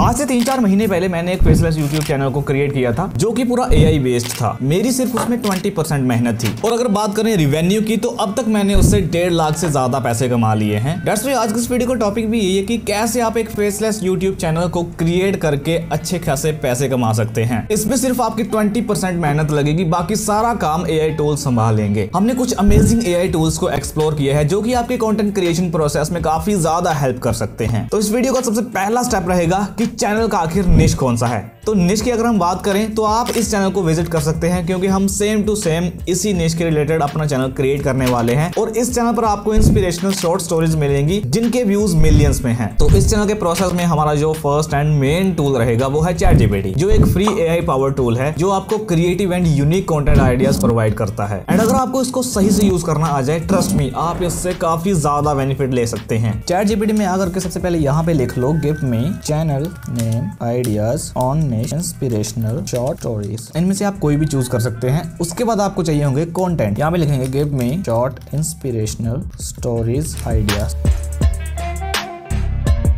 आज से 3-4 महीने पहले मैंने एक फेसलेस YouTube चैनल को क्रिएट किया था जो कि पूरा AI बेस्ड था। मेरी सिर्फ उसमें 20% मेहनत थी और अगर बात करें रिवेन्यू की तो अब तक मैंने उससे 1.5 लाख से ज्यादा पैसे कमा लिए हैं। दैट्स व्हाई आज की इस वीडियो का टॉपिक भी यही है कि कैसे आप एक फेसलेस YouTube चैनल को क्रिएट करके अच्छे खासे पैसे कमा सकते हैं। इसमें सिर्फ आपकी 20% मेहनत लगेगी, बाकी सारा काम AI टूल संभालेंगे। हमने कुछ अमेजिंग AI टूल्स को एक्सप्लोर किया है जो कि आपके कंटेंट क्रिएशन प्रोसेस में काफी ज्यादा हेल्प कर सकते हैं। तो इस वीडियो का सबसे पहला स्टेप रहेगा कि चैनल का आखिर निश कौन सा है। तो निश की अगर हम बात करें तो आप इस चैनल को विजिट कर सकते हैं क्योंकि हम सेम टू सेम इसी निश के रिलेटेड अपना चैनल क्रिएट करने वाले हैं और इस चैनल पर आपको इंस्पिरेशनल शॉर्ट स्टोरीज मिलेंगी जिनके व्यूज मिलियंस में हैं। तो इस चैनल के प्रोसेस में हमारा जो फर्स्ट एंड मेन टूल रहेगा वो है ChatGPT, जो एक फ्री AI पावर टूल है जो आपको creative and unique content ideas provide करता है। एंड अगर आपको इसको सही से यूज करना आ जाए, ट्रस्ट मी, आप इससे काफी ज्यादा बेनिफिट ले सकते हैं। ChatGPT में आकर के सबसे पहले यहाँ पे लिख लो give me channel name ideas on inspirational short stories. इनमें से आप कोई भी चूज कर सकते हैं। उसके बाद आपको चाहिए होंगे कंटेंट। यहाँ पे लिखेंगे give me short inspirational stories ideas.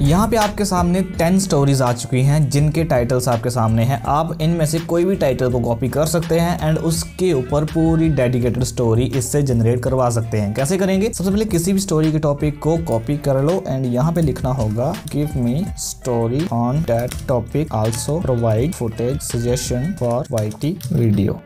यहाँ पे आपके सामने 10 स्टोरीज आ चुकी हैं जिनके टाइटल्स आपके सामने हैं। आप इनमें से कोई भी टाइटल को कॉपी कर सकते हैं एंड उसके ऊपर पूरी डेडिकेटेड स्टोरी इससे जनरेट करवा सकते हैं। कैसे करेंगे? सबसे पहले किसी भी स्टोरी के टॉपिक को कॉपी कर लो एंड यहाँ पे लिखना होगा give me story on that topic, also provide footage suggestion for YT video.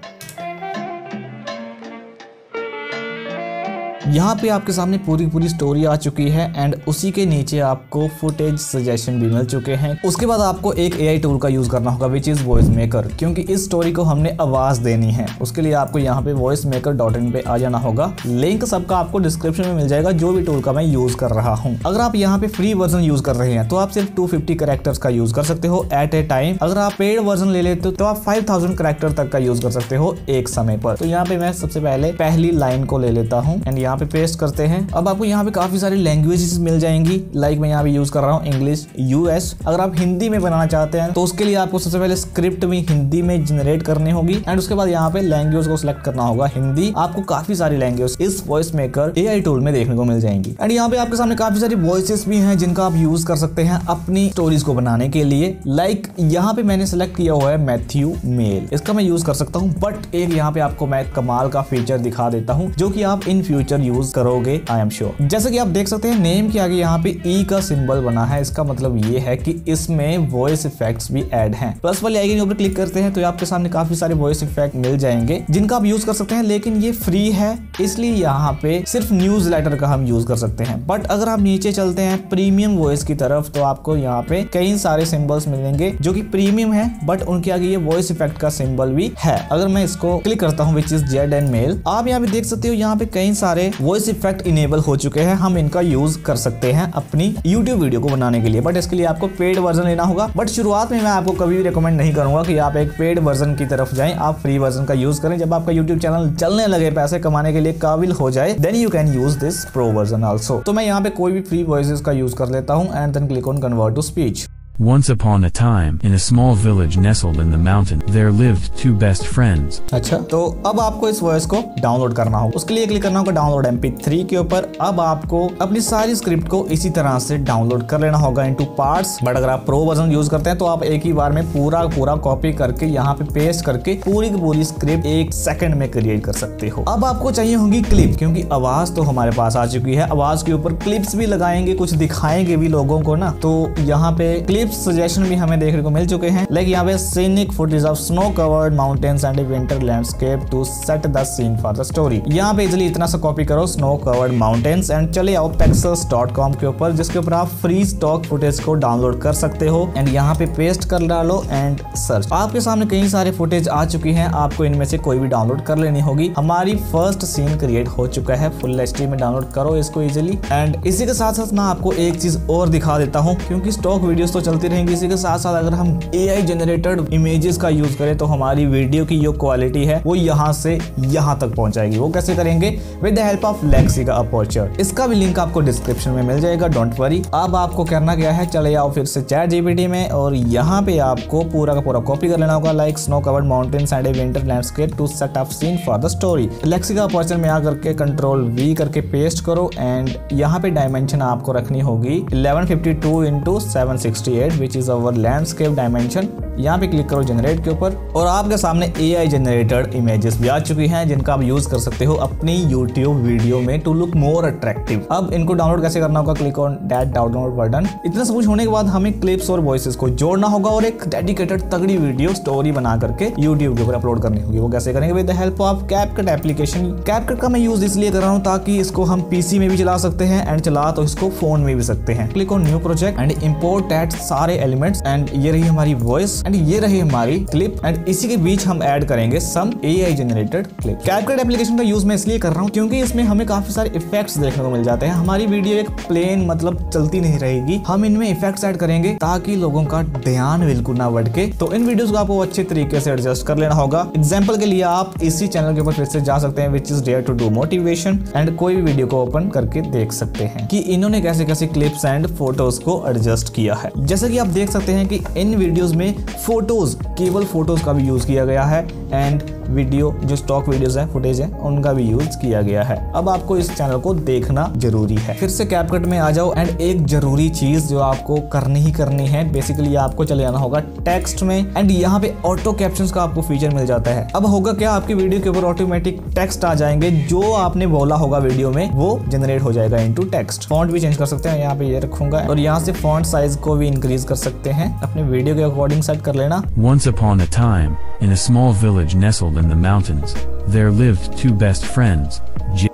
यहाँ पे आपके सामने पूरी स्टोरी आ चुकी है एंड उसी के नीचे आपको फुटेज सजेशन भी मिल चुके हैं। उसके बाद आपको एक AI टूल का यूज करना होगा विच इज वॉइस मेकर, क्योंकि इस स्टोरी को हमने आवाज देनी है। उसके लिए आपको यहाँ पे voicemaker.in पे आ जाना होगा। लिंक सबका आपको डिस्क्रिप्शन में मिल जाएगा जो भी टूल का मैं यूज कर रहा हूँ। अगर आप यहाँ पे फ्री वर्जन यूज कर रहे हैं तो आप सिर्फ 250 कैरेक्टर्स का यूज कर सकते हो एट ए टाइम। अगर आप पेड वर्जन ले लेते हो तो आप 5000 कैरेक्टर तक का यूज कर सकते हो एक समय पर। तो यहाँ पे मैं सबसे पहले पहली लाइन को ले लेता हूँ एंड यहाँ पे पेस्ट करते हैं। अब आपको यहाँ पे काफी सारी लैंग्वेजेस मिल जाएंगी। लाइक मैं यहाँ पे यूज कर रहा हूँ इंग्लिश US। अगर आप हिंदी में बनाना चाहते हैं तो उसके लिए आपको सबसे पहले स्क्रिप्ट भी हिंदी में जनरेट करनी होगी एंड उसके बाद यहाँ पे लैंग्वेज को सिलेक्ट करना होगा हिंदी। आपको काफी सारी लैंग्वेज इस वॉइस मेकर AI टूल में देखने को मिल जाएंगी। एंड यहाँ पे आपके सामने काफी सारी वॉइसेस भी हैं जिनका आप यूज कर सकते हैं अपनी स्टोरीज को बनाने के लिए। लाइक यहाँ पे मैंने सिलेक्ट किया हुआ है मैथ्यू मेल, इसका मैं यूज कर सकता हूँ। बट एक यहाँ पे आपको मैं कमाल का फीचर दिखा देता हूँ जो की आप इन फ्यूचर यूज करोगे, आई एम श्योर। जैसे कि आप देख सकते हैं नेम के आगे यहाँ पे E का सिंबल बना है। इसका मतलब ये है कि इसमें वॉइस इफेक्ट्स भी ऐड हैं। प्लस वाले आइकन के ऊपर क्लिक करते हैं तो आपके सामने काफी सारे वॉइस इफेक्ट मिल जाएंगे जिनका आप यूज कर सकते हैं। लेकिन ये फ्री है इसलिए यहाँ पे सिर्फ न्यूज लेटर का हम यूज कर सकते हैं। बट अगर आप नीचे चलते हैं प्रीमियम वॉइस की तरफ तो आपको यहाँ पे कई सारे सिंबल्स मिलेंगे जो की प्रीमियम है बट उनके आगे ये वॉइस इफेक्ट का सिंबल भी है। अगर मैं इसको क्लिक करता हूँ which is Z and male, आप यहाँ पे देख सकते हो यहाँ पे कई सारे वॉइस इफेक्ट इनेबल हो चुके हैं। हम इनका यूज कर सकते हैं अपनी YouTube वीडियो को बनाने के लिए। बट इसके लिए आपको पेड वर्जन लेना होगा। बट शुरुआत में मैं आपको कभी भी रिकमेंड नहीं करूंगा कि आप एक पेड वर्जन की तरफ जाएं। आप फ्री वर्जन का यूज करें। जब आपका YouTube चैनल चलने लगे, पैसे कमाने के लिए काबिल हो जाए, then you can use this pro version also. तो मैं यहाँ पे कोई भी फ्री वॉइस का यूज कर लेता हूँ and then click on convert to speech. Once upon a time, in a small village nestled in the mountain, there lived 2 best friends. अच्छा, तो अब आपको इस वॉइस को डाउनलोड करना होगा। उसके लिए क्लिक करना होगा डाउनलोड MP3 के ऊपर। अब आपको अपनी सारी स्क्रिप्ट को इसी तरह से डाउनलोड कर लेना होगा इनटू पार्ट्स। बट अगर आप प्रो वर्जन यूज करते हैं तो आप एक ही बार में पूरा कॉपी करके यहाँ पे पेस्ट करके पूरी की पूरी स्क्रिप्ट 1 सेकंड में क्रिएट कर सकते हो। अब आपको चाहिए होंगी क्लिप, क्योंकि आवाज तो हमारे पास आ चुकी है। आवाज के ऊपर क्लिप्स भी लगाएंगे, कुछ दिखाएंगे भी लोगों को ना। तो यहाँ पे क्लिप सजेशन भी हमें देखने को मिल चुके हैं। लाइक यहाँ पे scenic footage of snow covered mountains and winter landscape to set the scene for the story. यहाँ पे इजिली इतना सा कॉपी करो स्नो कवर्ड माउंटेन्स एंड चले आओ pexels.com के ऊपर, जिसके ऊपर आप फ्री स्टॉक फुटेज को डाउनलोड कर सकते हो एंड यहाँ पे पेस्ट कर डालो एंड सर्च। आपके सामने कई सारे फुटेज आ चुकी हैं। आपको इनमें से कोई भी डाउनलोड कर लेनी होगी। हमारी फर्स्ट सीन क्रिएट हो चुका है। फुल HD में डाउनलोड करो इसको इजिली। एंड इसी के साथ साथ मैं आपको एक चीज और दिखा देता हूँ, क्योंकि स्टॉक वीडियोस तो चलती रहेंगी। इसी के साथ साथ अगर हम AI जनरेटेड इमेजेस का यूज करें तो हमारी वीडियो की जो क्वालिटी है वो यहाँ से यहाँ तक पहुंच जाएगी। वो कैसे करेंगे? With the help of Lexica Aperture. इसका भी लिंक आपको डिस्क्रिप्शन में मिल जाएगा, डोंट वरी। अब आपको करना क्या है, चले आओ फिर से ChatGPT में और यहाँ पे आपको पूरा का पूरा कॉपी कर लेना होगा। Like snow covered mountains and a winter landscape to set up scene for the story. Lexica Aperture में आकर के Ctrl+V करके पेस्ट करो एंड यहाँ पे डायमेंशन आपको रखनी होगी 1152 × 768 generate which is our landscape dimension. यहाँ पे क्लिक करो जनरेट के ऊपर और आपके सामने एआई जनरेटेड इमेजेस भी आ चुकी हैं जिनका आप यूज कर सकते हो अपनी YouTube वीडियो में टू लुक मोर अट्रैक्टिव। अब इनको डाउनलोड कैसे करना होगा, click on that download button. इतना सब कुछ होने के बाद हमें क्लिप्स और वॉइसेस को जोड़ना होगा और एक डेडिकेटेड तगड़ी वीडियो स्टोरी बना करके यूट्यूब के ऊपर अपलोड करनी होगी। वो कैसे करेंगे? With the help of CapCut application. CapCut का मैं यूज इसलिए कर रहा हूँ ताकि इसको हम पीसी में भी चला सकते हैं एंड चला तो इसको फोन में भी सकते हैं। Click on new project and import that सारे एलिमेंट्स एंड ये रही हमारी वॉइस एंड ये रही हमारी क्लिप एंड इसी के बीच हम ऐड करेंगे some AI generated clip. CapCut application का यूज मैं इसलिए कर रहा हूँ क्योंकि इसमें हमें काफी सारे इफेक्ट्स देखने को मिल जाते हैं। हमारी वीडियो एक प्लेन मतलब चलती नहीं रहेगी, हम इनमें इफेक्ट्स ऐड करेंगे ताकि लोगों का ध्यान बिल्कुल ना भटके। तो इन वीडियोस को आपको अच्छे तरीके से एडजस्ट कर लेना होगा। एग्जाम्पल के लिए आप इसी चैनल के ऊपर फिर से जा सकते हैं which is dare to do motivation and कोई भी वीडियो को ओपन करके देख सकते हैं कि इन्होंने कैसे कैसे क्लिप्स एंड फोटोज को एडजस्ट किया है। जैसे कि आप देख सकते हैं कि इन वीडियोस में फोटोज केवल फोटोज का भी यूज किया गया है एंड वीडियो जो स्टॉक वीडियोस हैं फुटेज हैं उनका भी यूज किया गया है। अब आपको इस चैनल को देखना जरूरी है। फिर से कैपकट में आ जाओ एंड एक जरूरी चीज जो आपको करनी ही करनी है बेसिकली आपको चले जाना होगा टेक्स्ट में एंड यहाँ पे ऑटो कैप्शंस का आपको फीचर मिल जाता है। अब होगा क्या, आपकी वीडियो के ऊपर ऑटोमेटिक टेक्स्ट आ जाएंगे, जो आपने बोला होगा वीडियो में वो जनरेट हो जाएगा इनटू टेक्स्ट। फॉन्ट भी चेंज कर सकते हैं, यहाँ पे ये रखूंगा और यहाँ से फॉन्ट साइज को भी इंक्रीज कर सकते हैं अपने वीडियो के अकॉर्डिंग सेट कर लेना। Once upon a time, in a small village nestled in the mountains, there lived two best friends.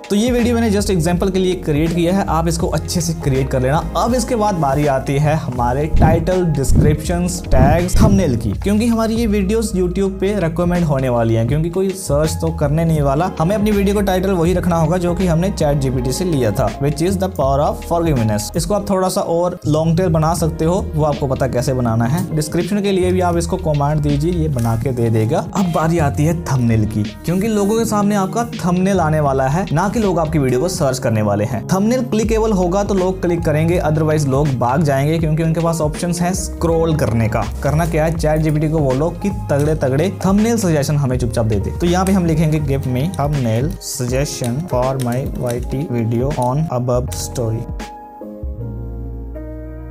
तो ये वीडियो मैंने जस्ट एग्जांपल के लिए क्रिएट किया है, आप इसको अच्छे से क्रिएट कर लेना। अब इसके बाद बारी आती है हमारे टाइटल, डिस्क्रिप्शंस, टैग्स, थंबनेल की, क्योंकि हमारी ये वीडियोस यूट्यूब पे रेकमेंड होने वाली हैं क्योंकि कोई सर्च तो करने नहीं वाला। हमें अपनी वीडियो को टाइटल वही रखना होगा जो कि हमने ChatGPT से लिया था which is the power of forgiveness. इसको आप थोड़ा सा और लॉन्ग टेल बना सकते हो, वो आपको पता कैसे बनाना है। डिस्क्रिप्शन के लिए भी आप इसको कमांड दीजिए, ये बना के दे देगा। अब बारी आती है थंबनेल की, क्योंकि लोगों के सामने आपका थंबनेल आने वाला है, ना कि लोग आपकी वीडियो को सर्च करने वाले हैं। थंबनेल क्लिकेबल होगा तो लोग क्लिक करेंगे, अदरवाइज लोग भाग जाएंगे क्योंकि उनके पास ऑप्शंस हैं स्क्रॉल करने का। करना क्या है, ChatGPT को बोलो कि तगड़े तगड़े थंबनेल सजेशन हमें चुपचाप दे दे। तो यहाँ पे हम लिखेंगे give me thumbnail suggestion for my YT video on above story.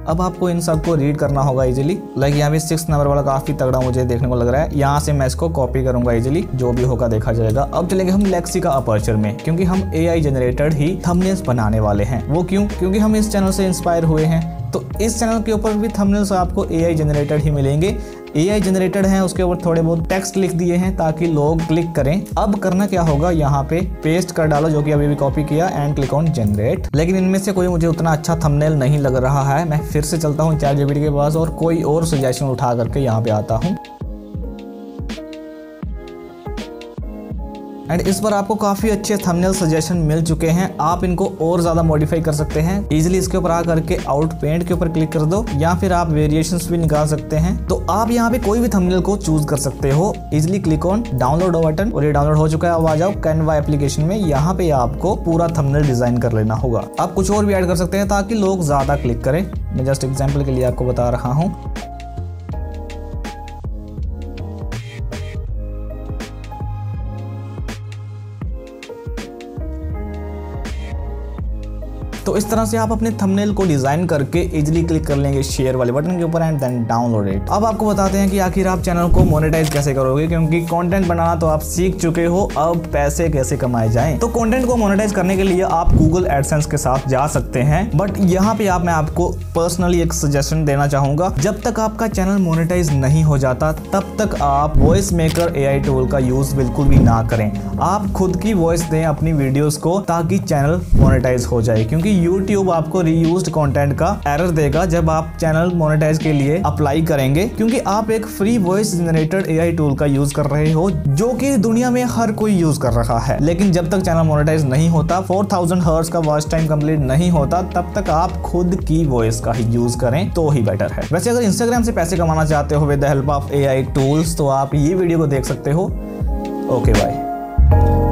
अब आपको इन सबको रीड करना होगा इजीली। लाइक यहाँ पे 6 नंबर वाला काफी तगड़ा मुझे देखने को लग रहा है, यहाँ से मैं इसको कॉपी करूंगा इजीली, जो भी होगा देखा जाएगा। अब चलेंगे हम लेक्सिका अपर्चर में, क्योंकि हम AI जनरेटेड ही थंबनेल्स बनाने वाले हैं। वो क्यों? क्योंकि हम इस चैनल से इंस्पायर हुए हैं, तो इस चैनल के ऊपर भी थंबनेल्स आपको AI जनरेटेड ही मिलेंगे। AI जनरेटेड है, उसके ऊपर थोड़े बहुत टेक्स्ट लिख दिए हैं ताकि लोग क्लिक करें। अब करना क्या होगा, यहाँ पे पेस्ट कर डालो जो कि अभी भी कॉपी किया एंड क्लिक ऑन जनरेट। लेकिन इनमें से कोई मुझे उतना अच्छा थंबनेल नहीं लग रहा है, मैं फिर से चलता हूँ ChatGPT के पास और कोई और सजेशन उठा करके यहाँ पे आता हूँ एंड इस पर आपको काफी अच्छे थंबनेल सजेशन मिल चुके हैं। आप इनको और ज्यादा मॉडिफाई कर सकते हैं इजीली। इसके ऊपर आ करके आउट पेंट के ऊपर क्लिक कर दो या फिर आप वेरिएशंस भी निकाल सकते हैं। तो आप यहाँ पे कोई भी थंबनेल को चूज कर सकते हो easily. Click on download button और ये डाउनलोड हो चुका है। अब आ जाओ कैनवा एप्लीकेशन में, यहाँ पे आपको पूरा थंबनेल डिजाइन कर लेना होगा। आप कुछ और भी ऐड कर सकते हैं ताकि लोग ज्यादा क्लिक करें, मैं जस्ट एग्जाम्पल के लिए आपको बता रहा हूँ। तो इस तरह से आप अपने थंबनेल को डिजाइन करके इजीली क्लिक कर लेंगे शेयर वाले बटन के ऊपर एंड देन डाउनलोड इट। अब आपको बताते हैं कि आखिर आप चैनल को मोनेटाइज कैसे करोगे, क्योंकि कंटेंट बनाना तो आप सीख चुके हो, अब पैसे कैसे कमाए जाएं। तो कंटेंट को मोनेटाइज करने के लिए आप Google AdSense के साथ जा सकते हैं, बट यहाँ पे मैं आपको पर्सनली एक सजेशन देना चाहूंगा। जब तक आपका चैनल मोनेटाइज नहीं हो जाता तब तक आप वॉइस मेकर AI टूल का यूज बिल्कुल भी ना करें। आप खुद की वॉइस दें अपनी वीडियोज को ताकि चैनल मोनेटाइज हो जाए, क्योंकि YouTube आपको रीयूज्ड कंटेंट का एरर देगा जब आप चैनल मोनेटाइज के लिए अप्लाई करेंगे, क्योंकि आप एक free voice generated AI tool का यूज कर रहे हो जो कि दुनिया में हर कोई यूज कर रहा है। लेकिन जब तक चैनल मोनेटाइज नहीं होता, 4000 हर्ट्ज का वॉच टाइम कंप्लीट नहीं होता, तब तक आप खुद की वॉइस का ही यूज करें तो ही बेटर है। वैसे अगर Instagram से पैसे कमाना चाहते हो with the help of AI tools तो आप ये वीडियो को देख सकते हो। Okay bye.